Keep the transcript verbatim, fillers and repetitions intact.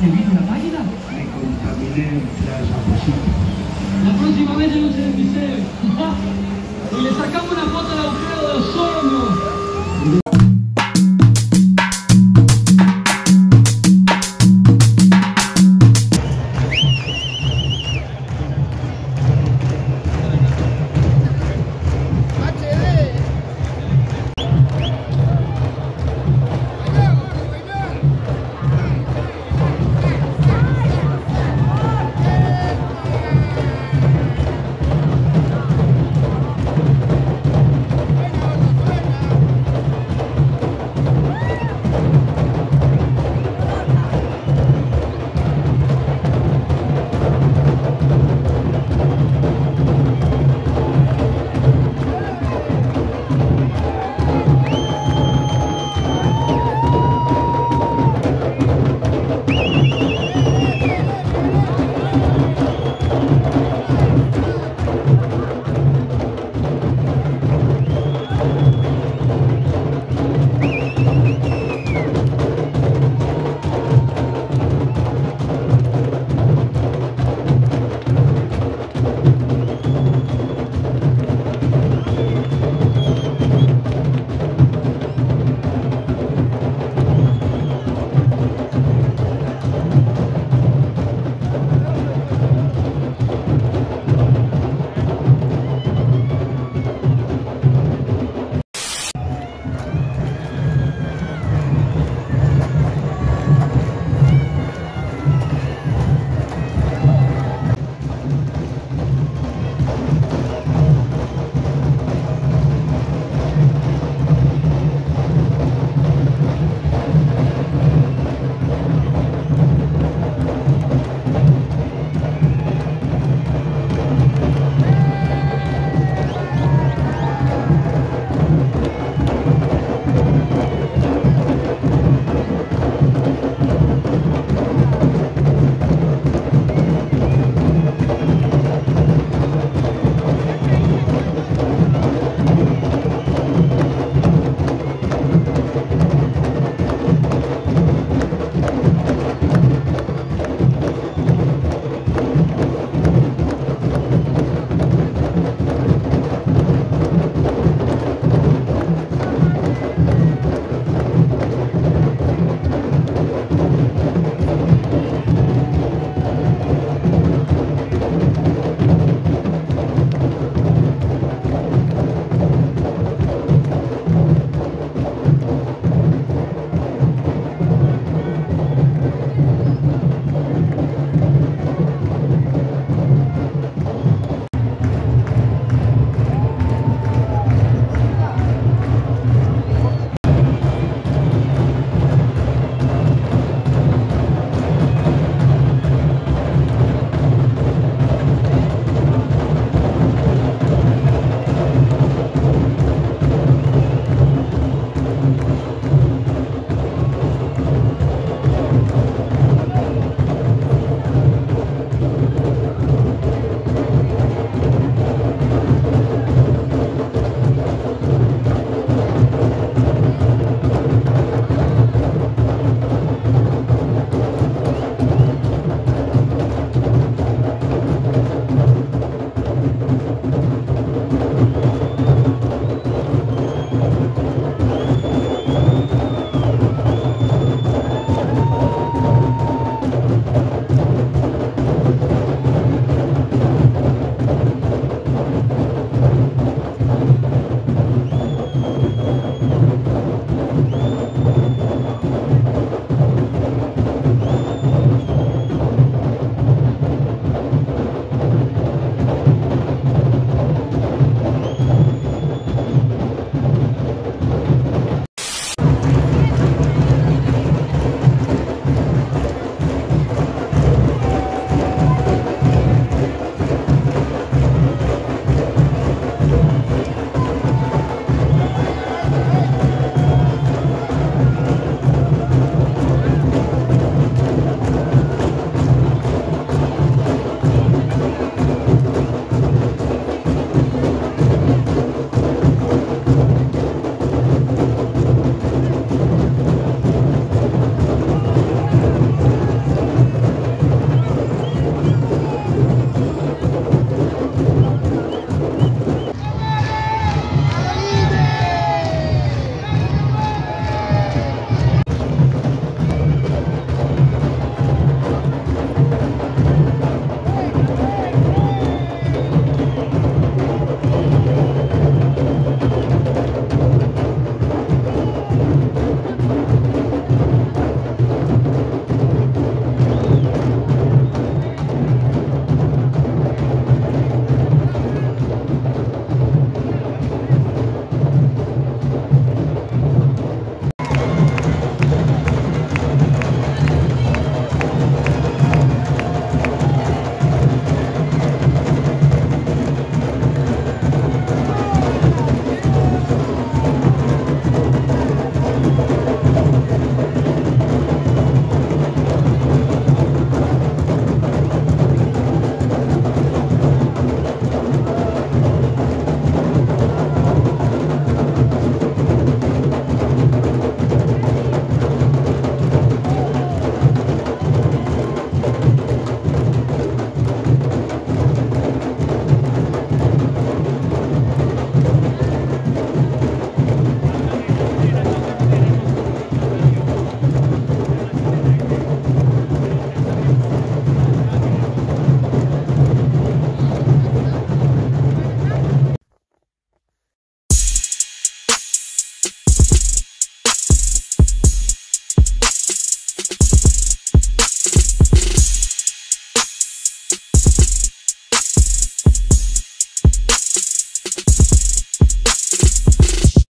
se vino la página, me contaminé las apositas. La próxima vez yo no sé, mi ser.